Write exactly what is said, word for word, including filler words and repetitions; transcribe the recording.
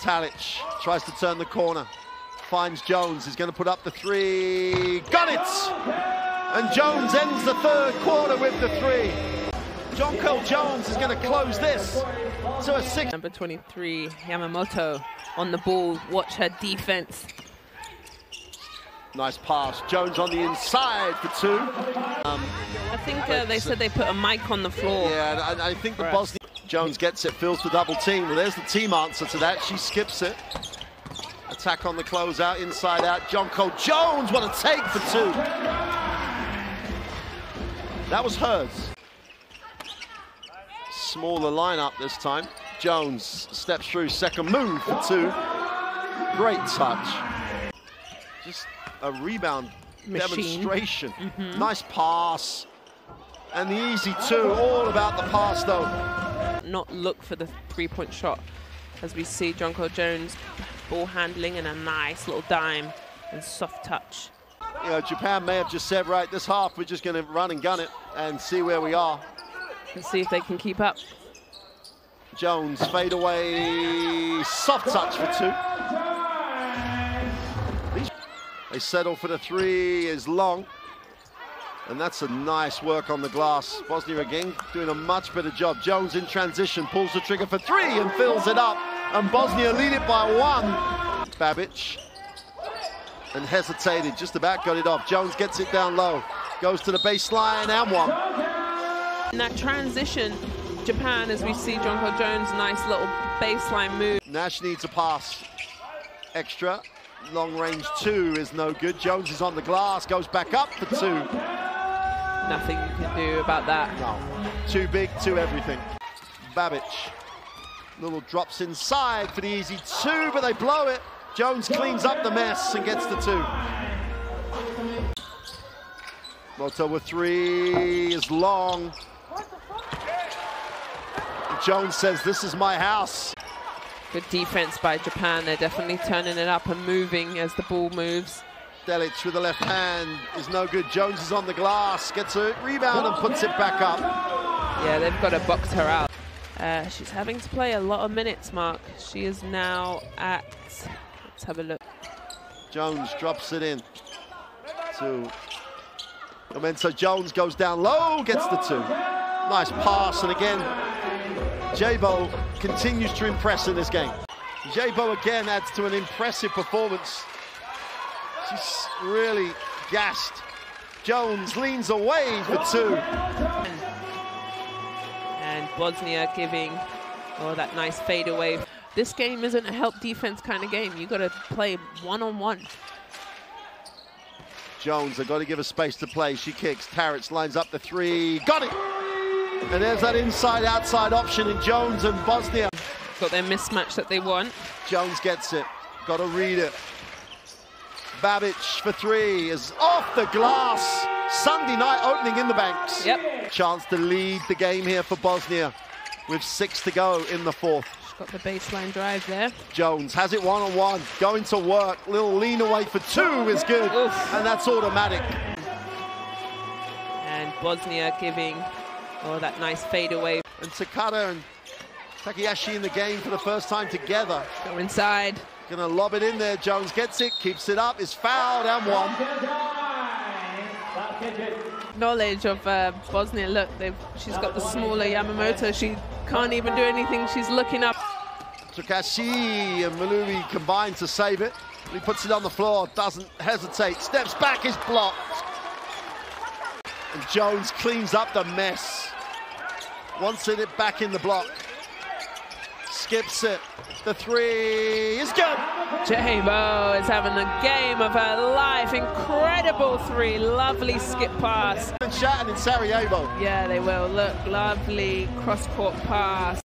Talic tries to turn the corner, finds Jones, he's going to put up the three, got it! And Jones ends the third quarter with the three. Jonquel Jones is going to close this to a six. Number twenty-three, Yamamoto on the ball, watch her defense. Nice pass, Jones on the inside for two. Um, I think uh, they said they put a mic on the floor. Yeah, and I think the Bosnia... Jones gets it, fills the double team. Well, there's the team answer to that, she skips it. Attack on the closeout, inside out, Jonquel Jones, what a take for two. That was hers. Smaller lineup this time. Jones steps through, second move for two. Great touch. Just a rebound machine. Demonstration. Mm-hmm. Nice pass. And the easy two, all about the pass though. Not look for the three-point shot, as we see Jonquel Jones ball handling and a nice little dime and soft touch. You know, Japan may have just said, right, this half we're just going to run and gun it and see where we are. And see if they can keep up. Jones fade away, soft touch for two. They settle for the three, is long. And that's a nice work on the glass. Bosnia again doing a much better job. Jones in transition, pulls the trigger for three and fills it up. And Bosnia lead it by one. Babić, and hesitated, just about got it off. Jones gets it down low, goes to the baseline and one. In that transition, Japan, as we see Jonquel Jones, nice little baseline move. Nash needs a pass, extra. Long range two is no good. Jones is on the glass, goes back up for two. Nothing you can do about that. No. Too big, too everything. Babić. Little drops inside for the easy two, but they blow it. Jones cleans up the mess and gets the two. Moto with three is long. Jones says, this is my house. Good defense by Japan. They're definitely turning it up and moving as the ball moves. Delic with the left hand is no good. Jones is on the glass, gets a rebound and puts it back up. Yeah, they've got to box her out. Uh, she's having to play a lot of minutes, Mark. She is now at, let's have a look. Jones drops it in to Memento. Jones goes down low, gets the two. Nice pass, and again, J-Bo continues to impress in this game. J-Bo again adds to an impressive performance. She's really gassed. Jones leans away for two. And Bosnia giving, oh, that nice fadeaway. This game isn't a help defense kind of game. You've got to play one-on-one. Jones, they've got to give her space to play. She kicks. Taritz lines up the three. Got it! And there's that inside-outside option in Jones and Bosnia. Got their mismatch that they want. Jones gets it. Got to read it. Babić for three is off the glass. Sunday night opening in the Banks. Yep. Chance to lead the game here for Bosnia with six to go in the fourth. She's got the baseline drive there. Jones has it one-on-one, going to work. Little lean away for two is good. Oof. And that's automatic. And Bosnia giving, oh, that nice fadeaway. And Takara and Takayashi in the game for the first time together. Go inside. Gonna lob it in there, Jones gets it, keeps it up, is fouled and one. Knowledge of uh, Bosnia, look, she's got the smaller Yamamoto, she can't even do anything, she's looking up. Tsukashi and Malumi combine to save it. He puts it on the floor, doesn't hesitate, steps back, is blocked. And Jones cleans up the mess. Wants it back in the block. Skips it. The three is good. J-Bo is having the game of her life. Incredible three. Lovely skip pass. And chatting in Sarajevo. Yeah, they will. Look, lovely cross-court pass.